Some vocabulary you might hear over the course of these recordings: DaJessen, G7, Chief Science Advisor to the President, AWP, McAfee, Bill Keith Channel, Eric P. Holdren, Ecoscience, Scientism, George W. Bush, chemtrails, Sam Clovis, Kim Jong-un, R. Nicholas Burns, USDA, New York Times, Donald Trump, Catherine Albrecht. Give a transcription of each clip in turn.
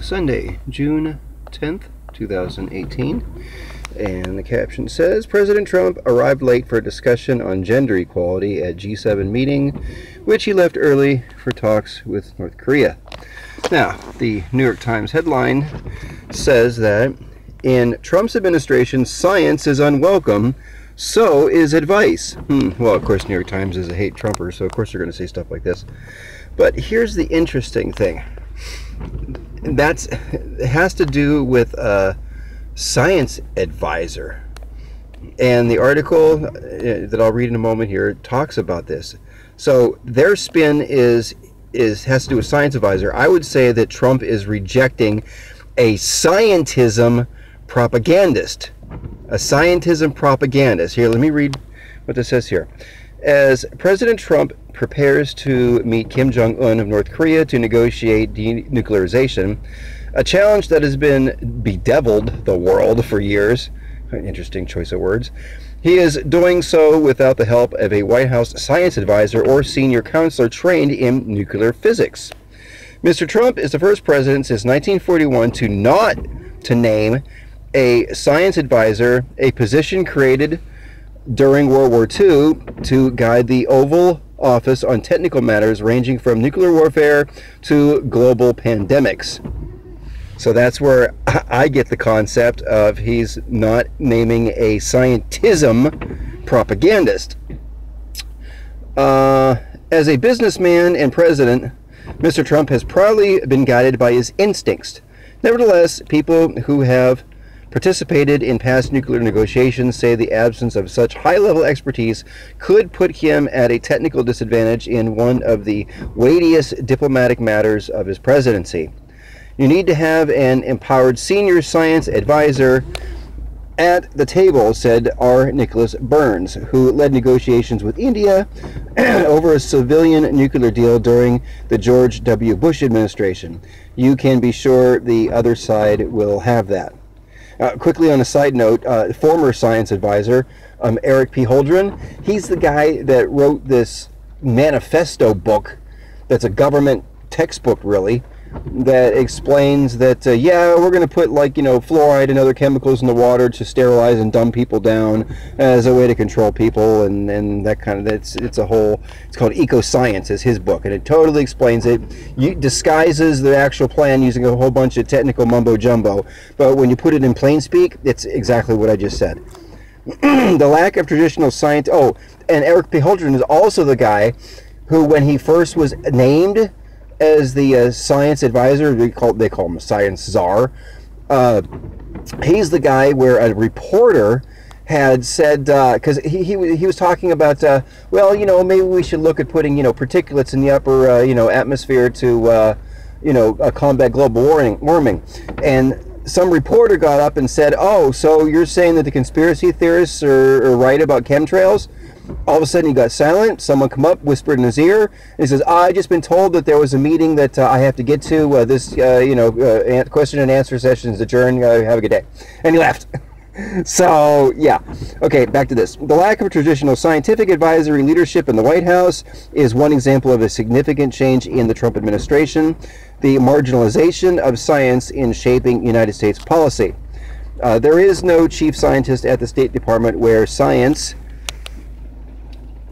Sunday, June 10th, 2018, and the caption says, President Trump arrived late for a discussion on gender equality at G7 meeting, which he left early for talks with North Korea. Now, the New York Times headline says that, in Trump's administration, science is unwelcome, so is advice. Well, of course, New York Times is a hate Trumper, so of course they're going to say stuff like this. But here's the interesting thing. It has to do with a science advisor, and the article that I'll read in a moment here talks about this. So their spin has to do with science advisor. I would say that Trump is rejecting a scientism propagandist. A scientism propagandist. Here, let me read what this says here. As President Trump prepares to meet Kim Jong-un of North Korea to negotiate denuclearization, a challenge that has been bedeviled the world for years, an interesting choice of words, he is doing so without the help of a White House science advisor or senior counselor trained in nuclear physics. Mr. Trump is the first president since 1941 to not name a science advisor, a position created during World War II to guide the Oval Office on technical matters ranging from nuclear warfare to global pandemics. So that's where I get the concept of he's not naming a scientism propagandist. As a businessman and president, Mr. Trump has proudly been guided by his instincts. Nevertheless, people who have participated in past nuclear negotiations say the absence of such high-level expertise could put him at a technical disadvantage in one of the weightiest diplomatic matters of his presidency. You need to have an empowered senior science advisor at the table, said R. Nicholas Burns, who led negotiations with India over a civilian nuclear deal during the George W. Bush administration. You can be sure the other side will have that. Quickly on a side note, former science advisor Eric P. Holdren, he's the guy that wrote this manifesto book that's a government textbook, really, that explains that, yeah, we're going to put, like, you know, fluoride and other chemicals in the water to sterilize and dumb people down as a way to control people, and that kind of, it's a whole, it's called Ecoscience, is his book, and it totally explains it. It disguises the actual plan using a whole bunch of technical mumbo-jumbo, but when you put it in plain speak, it's exactly what I just said. The lack of traditional science, oh, and Eric P. Holdren is also the guy who, when he first was named as the science advisor, they call him a science czar, he's the guy where a reporter had said, because he was talking about, well, you know, maybe we should look at putting, you know, particulates in the upper, you know, atmosphere to, you know, combat global warming. And some reporter got up and said, oh, so you're saying that the conspiracy theorists are right about chemtrails? All of a sudden he got silent. Someone come up, whispered in his ear, and he says, I've just been told that there was a meeting that I have to get to. This, you know, question and answer session is adjourned. Have a good day. And he left. So, yeah. Okay, back to this. The lack of traditional scientific advisory leadership in the White House is one example of a significant change in the Trump administration, the marginalization of science in shaping United States policy. There is no chief scientist at the State Department where science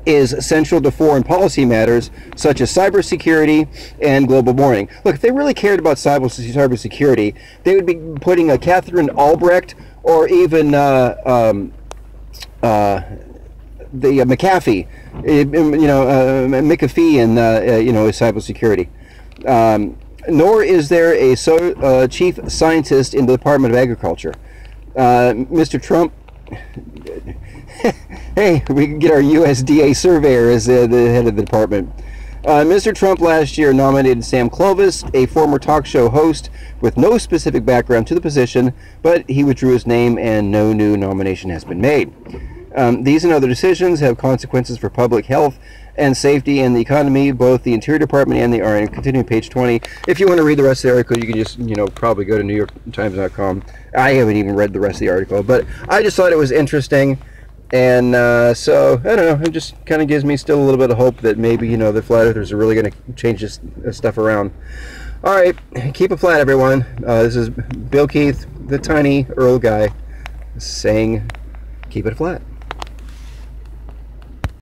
is central to foreign policy matters such as cybersecurity and global warming. Look, if they really cared about cybersecurity, they would be putting a Catherine Albrecht or even the McAfee, you know, McAfee in you know, cybersecurity. Nor is there a chief scientist in the Department of Agriculture. Mr. Trump. Hey, we can get our USDA surveyor as the head of the department. Mr. Trump last year nominated Sam Clovis, a former talk show host with no specific background to the position, but he withdrew his name and no new nomination has been made. These and other decisions have consequences for public health and safety and the economy, both the Interior Department and the RN. Continuing page 20. If you want to read the rest of the article, you can just, you know, probably go to NewYorkTimes.com. I haven't even read the rest of the article, but I just thought it was interesting. And so, I don't know, it just kind of gives me still a little bit of hope that maybe, you know, the flat earthers are really going to change this stuff around. All right, keep it flat, everyone. This is Bill Keith, the tiny Earl guy, saying keep it flat.